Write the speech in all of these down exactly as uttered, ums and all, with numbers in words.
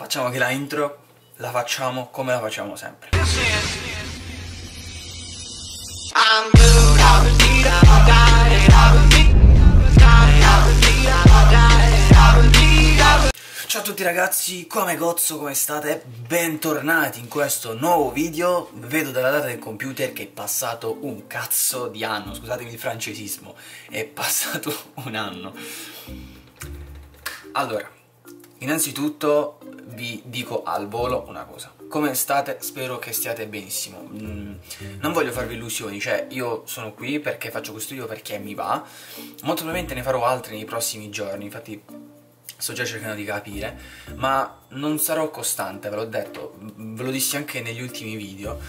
Facciamo che la intro la facciamo come la facciamo sempre. Ciao a tutti ragazzi, come Gozzo, come state? Bentornati in questo nuovo video. Vedo dalla data del computer che è passato un cazzo di anno, scusatemi il francesismo, è passato un anno. Allora, innanzitutto vi dico al volo una cosa. Come state? Spero che stiate benissimo. mm, Non voglio farvi illusioni, cioè io sono qui perché faccio questo video perché mi va. Molto probabilmente ne farò altri nei prossimi giorni, infatti sto già cercando di capire, ma non sarò costante, ve l'ho detto, ve lo dissi anche negli ultimi video,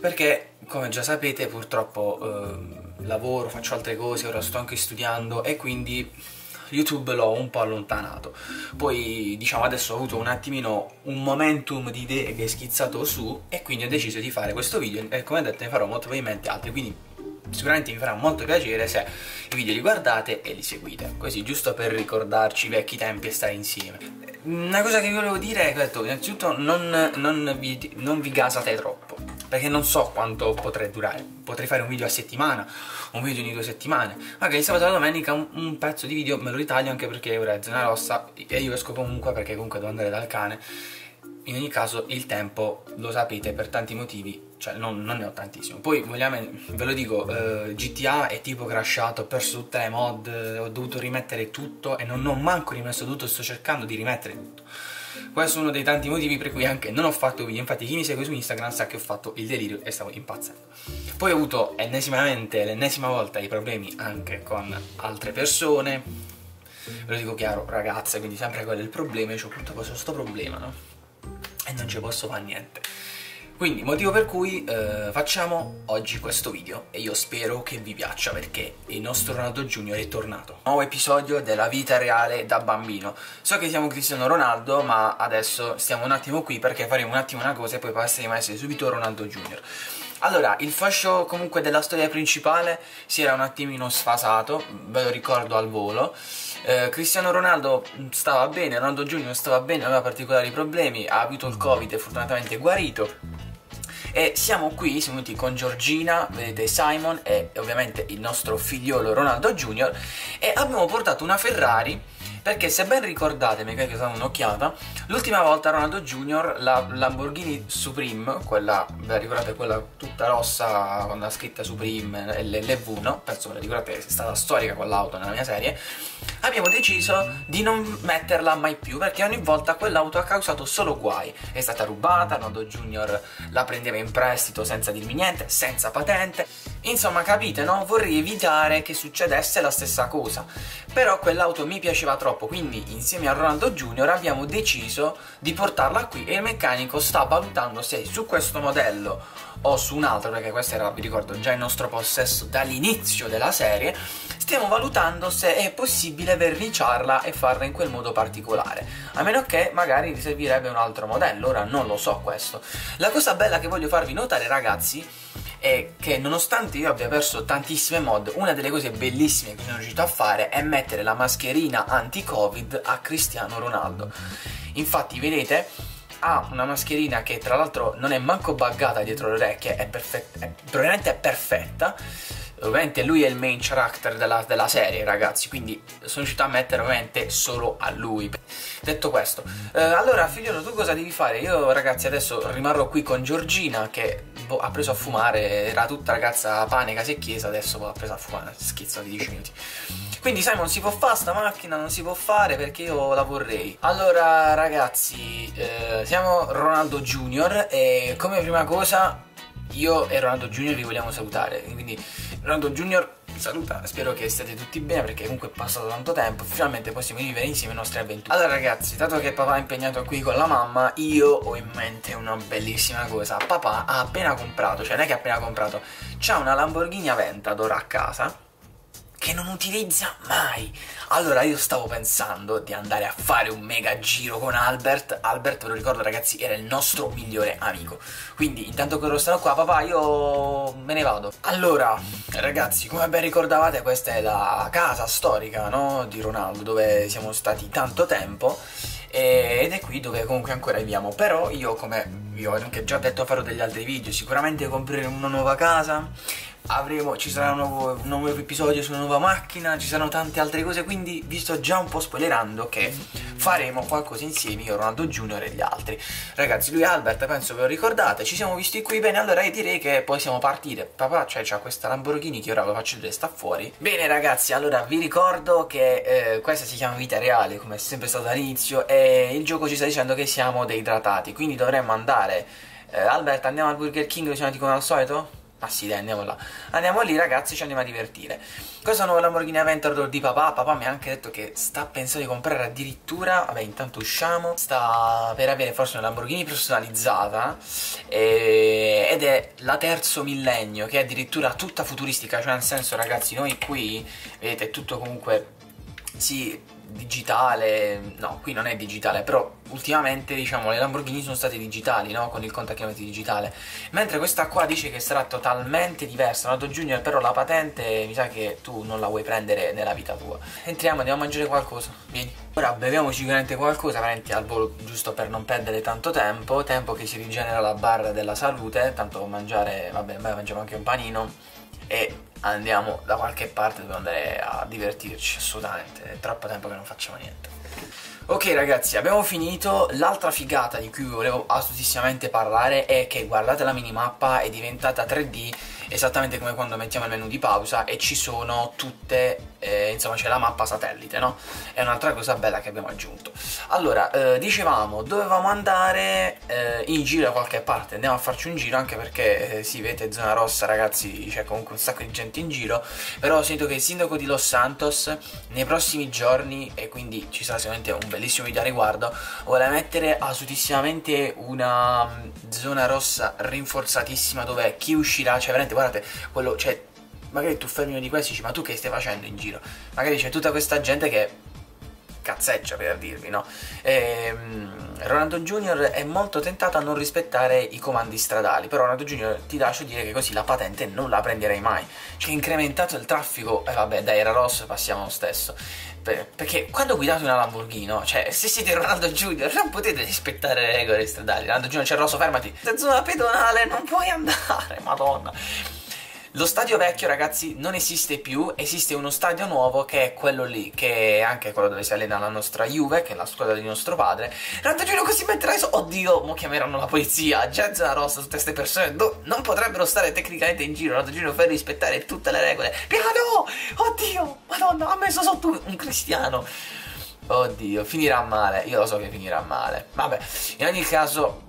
perché come già sapete purtroppo eh, lavoro, faccio altre cose, ora sto anche studiando e quindi YouTube l'ho un po' allontanato. Poi diciamo adesso ho avuto un attimino un momentum di idee che è schizzato su e quindi ho deciso di fare questo video e come detto ne farò molto probabilmente altri, quindi sicuramente mi farà molto piacere se i video li guardate e li seguite, così giusto per ricordarci i vecchi tempi e stare insieme. Una cosa che vi volevo dire è che ho detto, innanzitutto non, non, vi, non vi gasate troppo, perché non so quanto potrei durare. Potrei fare un video a settimana, un video ogni due settimane, magari sabato e domenica un, un pezzo di video me lo ritaglio, anche perché ora è zona rossa e io esco comunque perché comunque devo andare dal cane. In ogni caso il tempo, lo sapete, per tanti motivi, cioè non, non ne ho tantissimo. Poi vogliamo, ve lo dico, eh, G T A è tipo crashato, ho perso tutte le mod, ho dovuto rimettere tutto e non ho manco rimesso tutto, sto cercando di rimettere tutto. Questo è uno dei tanti motivi per cui anche non ho fatto video, infatti chi mi segue su Instagram sa che ho fatto il delirio e stavo impazzendo. Poi ho avuto ennesimamente, l'ennesima volta, i problemi anche con altre persone, ve lo dico chiaro ragazze, quindi sempre quello è il problema, cioè purtroppo c'è questo problema, no? E non ci posso fare niente. Quindi motivo per cui eh, facciamo oggi questo video. E io spero che vi piaccia, perché il nostro Ronaldo Junior è tornato. Nuovo episodio della vita reale da bambino. So che siamo Cristiano Ronaldo, ma adesso stiamo un attimo qui perché faremo un attimo una cosa e poi passeremo a essere subito Ronaldo Junior. Allora, il fascio comunque della storia principale si era un attimino sfasato, ve lo ricordo al volo. eh, Cristiano Ronaldo stava bene, Ronaldo Junior stava bene, aveva particolari problemi, ha avuto il Covid e fortunatamente è guarito. E siamo qui, siamo venuti con Giorgina, vedete Simon e ovviamente il nostro figliolo Ronaldo Junior e abbiamo portato una Ferrari. Perché se ben ricordate, mi che sono un'occhiata, l'ultima volta Ronaldo Junior, la Lamborghini Supreme, quella, ve la ricordate, quella tutta rossa con la scritta Supreme, L V uno, penso ve la ricordate, è stata storica quell'auto nella mia serie, abbiamo deciso di non metterla mai più, perché ogni volta quell'auto ha causato solo guai, è stata rubata, Ronaldo Junior la prendeva in prestito senza dirmi niente, senza patente, insomma capite, no? Vorrei evitare che succedesse la stessa cosa, però quell'auto mi piaceva troppo. Quindi insieme a Ronaldo Junior abbiamo deciso di portarla qui e il meccanico sta valutando se su questo modello o su un altro, perché questo era, vi ricordo, già il nostro possesso dall'inizio della serie. Stiamo valutando se è possibile verniciarla e farla in quel modo particolare, a meno che magari servirebbe un altro modello, ora non lo so questo. La cosa bella che voglio farvi notare ragazzi è che nonostante io abbia perso tantissime mod, una delle cose bellissime che sono riuscito a fare è mettere la mascherina anti-covid a Cristiano Ronaldo. Infatti vedete, ha una mascherina che tra l'altro non è manco buggata dietro le orecchie, è perfetta, probabilmente è perfetta. Ovviamente lui è il main character della, della serie ragazzi, quindi sono riuscito a mettere ovviamente solo a lui. Detto questo, eh, allora figliolo tu cosa devi fare? Io ragazzi adesso rimarrò qui con Giorgina che boh, ha preso a fumare, era tutta ragazza pane, case e chiesa, adesso ha preso a fumare, schizzo di dieci minuti. Quindi Simon, si può fare sta macchina? Non si può fare perché io la vorrei. Allora ragazzi, eh, siamo Ronaldo Junior e come prima cosa io e Ronaldo Junior vi vogliamo salutare, quindi Ronaldo Junior saluta, spero che stiate tutti bene perché comunque è passato tanto tempo, finalmente possiamo vivere insieme le nostre avventure. Allora ragazzi, dato che papà è impegnato qui con la mamma, io ho in mente una bellissima cosa. Papà ha appena comprato, cioè non è che ha appena comprato, c'ha una Lamborghini Aventador a casa che non utilizza mai. Allora io stavo pensando di andare a fare un mega giro con Albert. Albert, ve lo ricordo ragazzi, era il nostro migliore amico. Quindi intanto che loro stanno qua, papà, io me ne vado. Allora ragazzi, come ben ricordavate, questa è la casa storica, no? Di Ronaldo, dove siamo stati tanto tempo. ed è qui dove comunque ancora viviamo. Però io, come vi ho anche già detto, farò degli altri video, sicuramente compreremo una nuova casa, avremo, ci sarà un nuovo, un nuovo episodio su una nuova macchina, ci saranno tante altre cose, quindi vi sto già un po' spoilerando che faremo qualcosa insieme, io, Ronaldo Junior e gli altri. Ragazzi, lui Albert, penso ve lo ricordate, ci siamo visti qui, bene, allora io direi che possiamo partire. Papà, cioè, c'ha questa Lamborghini che ora lo faccio vedere, sta fuori. Bene ragazzi, allora vi ricordo che eh, questa si chiama vita reale, come è sempre stato all'inizio, e il gioco ci sta dicendo che siamo deidratati, quindi dovremmo andare. eh, Albert, andiamo al Burger King, dove siamo andati come al solito? Ah sì, dai, andiamo là. Andiamo lì ragazzi, ci andiamo a divertire. Questa nuova Lamborghini Aventador di papà. Papà mi ha anche detto che sta pensando di comprare addirittura, vabbè, intanto usciamo, sta per avere forse una Lamborghini personalizzata e... ed è la terzo millennio, che è addirittura tutta futuristica. Cioè, nel senso ragazzi, noi qui, vedete, è tutto comunque, sì, digitale. No, qui non è digitale, però ultimamente, diciamo, le Lamborghini sono state digitali, no? Con il contachilometri digitale. Mentre questa qua dice che sarà totalmente diversa. Ronaldo Junior, però la patente mi sa che tu non la vuoi prendere nella vita tua. Entriamo, andiamo a mangiare qualcosa. Vieni. Ora beviamo sicuramente qualcosa, veramente al volo, giusto per non perdere tanto tempo. Tempo che si rigenera la barra della salute. Tanto mangiare, vabbè, noi mangiamo anche un panino e andiamo da qualche parte, dobbiamo andare a divertirci, assolutamente, è troppo tempo che non facciamo niente. Ok ragazzi, abbiamo finito. L'altra figata di cui volevo assolutissimamente parlare è che, guardate, la minimappa è diventata tre D, esattamente come quando mettiamo il menu di pausa e ci sono tutte, eh, insomma c'è la mappa satellite, no? È un'altra cosa bella che abbiamo aggiunto. Allora, eh, dicevamo, dovevamo andare eh, in giro da qualche parte, andiamo a farci un giro, anche perché eh, si vede zona rossa ragazzi, c'è comunque un sacco di gente in giro. Però ho sentito che il sindaco di Los Santos nei prossimi giorni, e quindi ci sarà sicuramente un bellissimo video a riguardo, vuole mettere assolutissimamente una mh, zona rossa rinforzatissima, dove chi uscirà, cioè veramente, guardate, quello, cioè, magari tu fermi uno di questi e dici, ma tu che stai facendo in giro? Magari c'è tutta questa gente che cazzeggia, per dirvi, no? E, Ronaldo Junior è molto tentato a non rispettare i comandi stradali, però Ronaldo Junior ti lascio dire che così la patente non la prenderei mai. Cioè, incrementato il traffico, e eh, vabbè, dai, era rosso, passiamo lo stesso. Per, perché quando guidate una Lamborghini, no? Cioè, se siete Ronaldo Junior non potete rispettare le regole stradali. Ronaldo Junior, c'è rosso, fermati. La zona pedonale non puoi andare, madonna. Lo stadio vecchio ragazzi non esiste più, esiste uno stadio nuovo che è quello lì, che è anche quello dove si allena la nostra Juve, che è la squadra di nostro padre. Ronaldo Junior così metterà su, oddio, mo chiameranno la polizia, già zona rossa, tutte queste persone do, non potrebbero stare tecnicamente in giro. Ronaldo Junior fa rispettare tutte le regole. Piano, oddio, madonna, ha messo sotto un cristiano. Oddio, finirà male, io lo so che finirà male. Vabbè, in ogni caso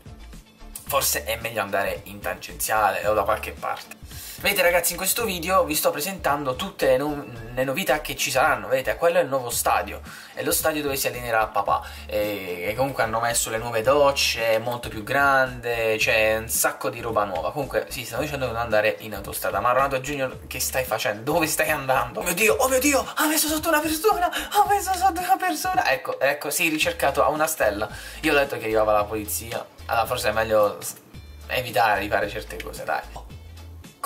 forse è meglio andare in tangenziale o da qualche parte. Vedete ragazzi, in questo video vi sto presentando tutte le, no le novità che ci saranno. Vedete, quello è il nuovo stadio, è lo stadio dove si allenerà papà, e, e comunque hanno messo le nuove docce, molto più grande, c'è un sacco di roba nuova. Comunque sì, stanno dicendo di non andare in autostrada. Ma Ronaldo Junior, che stai facendo? Dove stai andando? Oh mio Dio, oh mio Dio, ha messo sotto una persona, ha messo sotto una persona. Ecco, ecco, sei ricercato a una stella. Io ho detto che arrivava la polizia, allora forse è meglio evitare di fare certe cose, dai.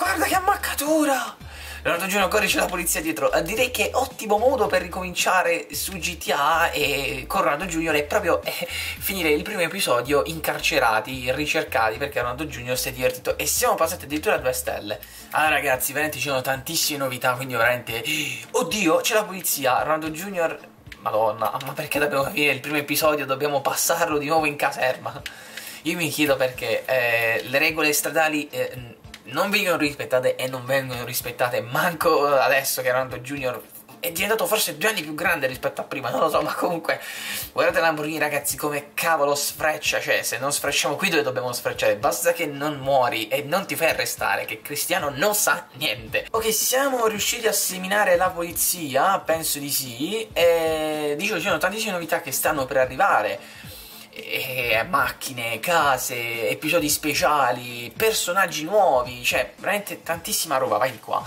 Guarda che ammaccatura! Ronaldo Junior, ancora c'è la polizia dietro. Direi che ottimo modo per ricominciare su G T A e con Ronaldo Junior è proprio eh, finire il primo episodio incarcerati, ricercati, perché Ronaldo Junior si è divertito e siamo passati addirittura a due stelle. Allora ragazzi, veramente ci sono tantissime novità, quindi veramente... Oddio, c'è la polizia! Ronaldo Junior... Madonna, ma perché dobbiamo finire il primo episodio? Dobbiamo passarlo di nuovo in caserma? Io mi chiedo perché eh, le regole stradali... Eh, non vengono rispettate e non vengono rispettate manco adesso che Ronaldo Junior è diventato forse due anni più grande rispetto a prima, non lo so, ma comunque guardate la Lamborghini ragazzi come cavolo sfreccia. Cioè, se non sfrecciamo qui, dove dobbiamo sfrecciare? Basta che non muori e non ti fai arrestare, che Cristiano non sa niente. Ok, siamo riusciti a seminare la polizia, penso di sì, e dicevo, ci sono tantissime novità che stanno per arrivare. E macchine, case, episodi speciali, personaggi nuovi, cioè veramente tantissima roba. Vai di qua,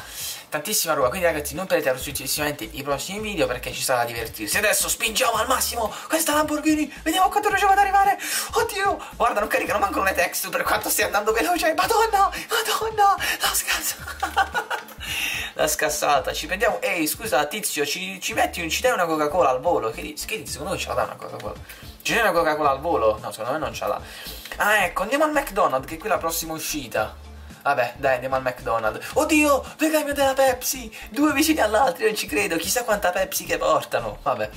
tantissima roba. Quindi ragazzi, non perdete successivamente i prossimi video, perché ci sarà da divertirsi. Adesso spingiamo al massimo questa Lamborghini, vediamo quanto riusciamo ad arrivare. Oddio, guarda, non caricano mancano le texture per quanto stia andando veloce. Madonna, madonna, la scassata. La scassata, ci prendiamo. Ehi, scusa tizio, ci, ci metti, ci dai una Coca-Cola al volo? Che, che tizio, secondo me ce la dà una Coca-Cola? Ci c'è una Coca-Cola al volo? No, secondo me non ce l'ha. Ah, ecco, andiamo al McDonald's, che è qui la prossima uscita. Vabbè, dai, andiamo al McDonald's. Oddio, due camion della Pepsi, due vicini all'altro, non ci credo. Chissà quanta Pepsi che portano. Vabbè,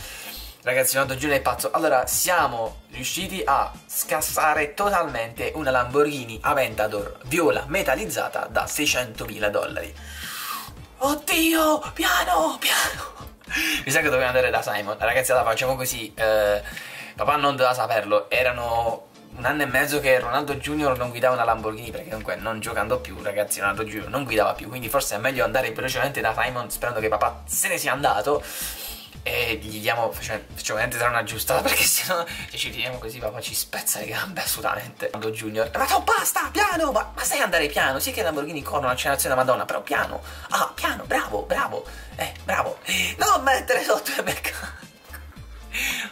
ragazzi, Ronaldo Junior è pazzo. Allora, siamo riusciti a scassare totalmente una Lamborghini Aventador viola metallizzata da seicentomila dollari. Oddio, piano, piano. Mi sa che dobbiamo andare da Simon. Ragazzi, allora facciamo così. eh, Papà non doveva saperlo. Erano un anno e mezzo che Ronaldo Junior non guidava una Lamborghini, perché comunque non giocando più, ragazzi, Ronaldo Junior non guidava più. Quindi forse è meglio andare velocemente da Simon, sperando che papà se ne sia andato, e gli diamo, facciamo veramente dare una giustata, perché sennò se ci tiriamo così papà ci spezza le gambe assolutamente. Ronaldo Junior, ma no, basta, piano, ma, ma sai andare piano. Sì che Lamborghini corrono un'accelerazione da Madonna, però piano. Ah, piano, bravo, bravo, eh, bravo. Non mettere sotto il mercato.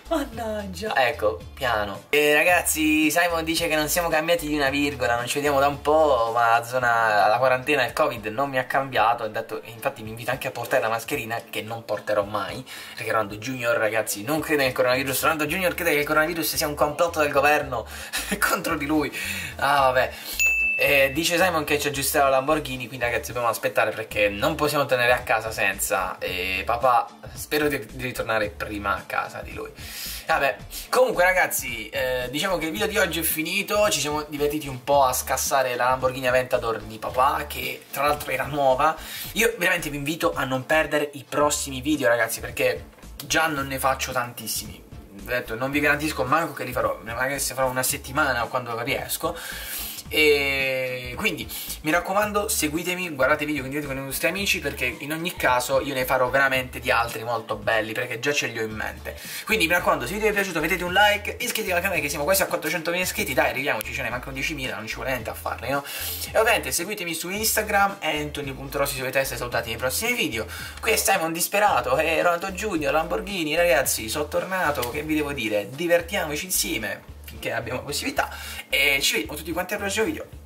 Mannaggia. Ecco, piano. E ragazzi, Simon dice che non siamo cambiati di una virgola. Non ci vediamo da un po', ma la zona, la quarantena, il covid non mi ha cambiato. Detto, infatti mi invita anche a portare la mascherina, che non porterò mai, perché Ronaldo Junior, ragazzi, non crede nel coronavirus. Ronaldo Junior crede che il coronavirus sia un complotto del governo contro di lui. Ah, vabbè. E dice Simon che ci aggiusterà la Lamborghini, quindi ragazzi dobbiamo aspettare, perché non possiamo tornare a casa senza. E papà, spero di, di ritornare prima a casa di lui. Vabbè, comunque ragazzi, eh, diciamo che il video di oggi è finito. Ci siamo divertiti un po' a scassare la Lamborghini Aventador di papà, che tra l'altro era nuova. Io veramente vi invito a non perdere i prossimi video, ragazzi, perché già non ne faccio tantissimi. Detto, non vi garantisco manco che li farò, magari se farò una settimana o quando riesco. E quindi mi raccomando, seguitemi, guardate i video, condividete con i vostri amici, perché in ogni caso io ne farò veramente di altri molto belli, perché già ce li ho in mente. Quindi mi raccomando, se il video vi è piaciuto mettete un like, iscrivetevi al canale, che siamo quasi a quattrocentomila iscritti. Dai, arriviamoci, ce ne mancano diecimila, non ci vuole niente a farli, no? E ovviamente seguitemi su Instagram, Anthony punto Rossi sulle teste, salutate nei prossimi video. Qui è Simon disperato e Ronaldo Junior, Lamborghini, ragazzi, sono tornato, che vi devo dire, divertiamoci insieme, che abbiamo la possibilità, e ci vediamo tutti quanti al prossimo video.